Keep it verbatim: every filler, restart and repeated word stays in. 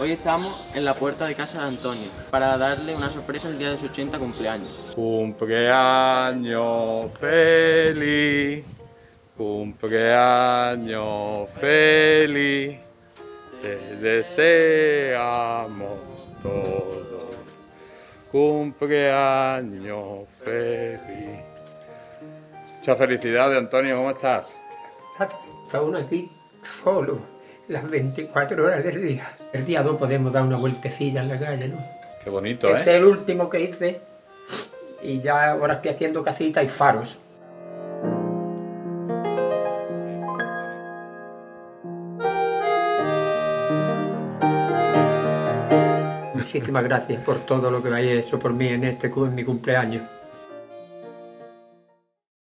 Hoy estamos en la puerta de casa de Antonio para darle una sorpresa el día de su ochenta cumpleaños. Cumpleaños feliz, cumpleaños feliz, te deseamos todos. Cumpleaños feliz. Muchas felicidades, Antonio, ¿cómo estás? Está uno aquí solo las veinticuatro horas del día. El día dos podemos dar una vueltecilla en la calle, ¿no? Qué bonito, este ¿eh? Este es el último que hice y ya ahora estoy haciendo casitas y faros. Muchísimas gracias por todo lo que habéis hecho por mí en este en mi cumpleaños.